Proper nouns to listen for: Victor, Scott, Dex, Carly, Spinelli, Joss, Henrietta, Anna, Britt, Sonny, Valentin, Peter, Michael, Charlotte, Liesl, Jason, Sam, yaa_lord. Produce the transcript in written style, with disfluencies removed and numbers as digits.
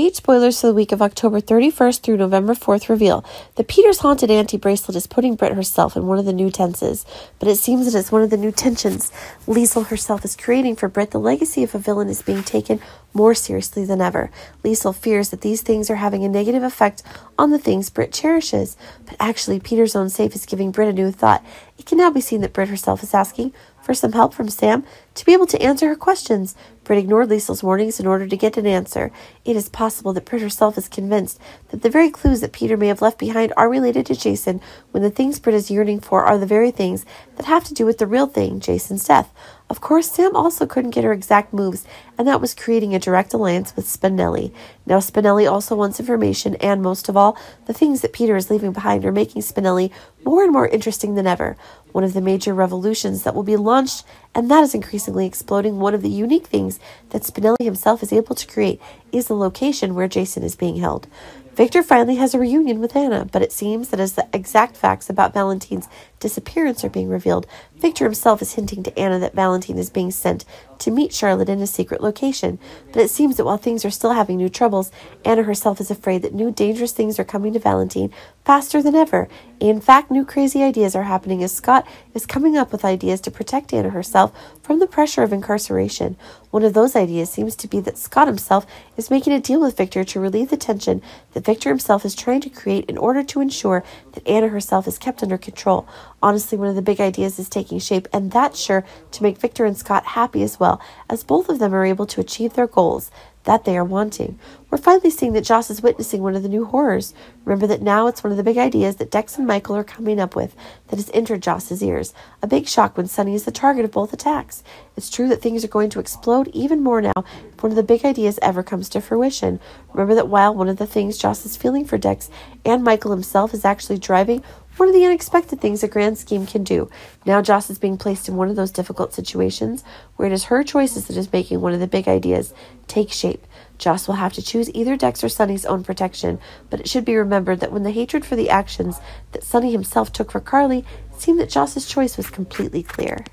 Huge spoilers for the week of October 31st through November 4th reveal. The Peter's Haunted Auntie bracelet is putting Britt herself in one of the new tenses, but it seems it is one of the new tensions Liesl herself is creating for Britt. The legacy of a villain is being taken more seriously than ever. Liesl fears that these things are having a negative effect on the things Britt cherishes, but actually Peter's own safe is giving Britt a new thought. It can now be seen that Britt herself is asking for some help from Sam to be able to answer her questions. Britt ignored Liesl's warnings in order to get an answer. It is possible that Britt herself is convinced that the very clues that Peter may have left behind are related to Jason, when the things Britt is yearning for are the very things that have to do with the real thing, Jason's death. Of course, Sam also couldn't get her exact moves, and that was creating a direct alliance with Spinelli. Now Spinelli also wants information, and most of all, the things that Peter is leaving behind are making Spinelli more and more interesting than ever. One of the major revolutions that will be launched, and that is increasingly exploding, one of the unique things that Spinelli himself is able to create is the location where Jason is being held. Victor finally has a reunion with Anna, but it seems that as the exact facts about Valentin's disappearance are being revealed, Victor himself is hinting to Anna that Valentin is being sent to meet Charlotte in a secret location. But it seems that while things are still having new troubles, Anna herself is afraid that new dangerous things are coming to Valentin faster than ever. In fact, new crazy ideas are happening as Scott is coming up with ideas to protect Anna herself from the pressure of incarceration. One of those ideas seems to be that Scott himself is making a deal with Victor to relieve the tension that Victor himself is trying to create in order to ensure that Anna herself is kept under control. Honestly, one of the big ideas is taking shape, and that's sure to make Victor and Scott happy as well, as both of them are able to achieve their goals that they are wanting. We're finally seeing that Joss is witnessing one of the new horrors. Remember that now it's one of the big ideas that Dex and Michael are coming up with that has entered Joss's ears. A big shock when Sonny is the target of both attacks. It's true that things are going to explode even more now if one of the big ideas ever comes to fruition. Remember that while one of the things Joss is feeling for Dex and Michael himself is actually driving one of the unexpected things a grand scheme can do. Now Joss is being placed in one of those difficult situations where it is her choices that is making one of the big ideas take shape. Joss will have to choose either Dex or Sonny's own protection, but it should be remembered that when the hatred for the actions that Sonny himself took for Carly, it seemed that Joss's choice was completely clear.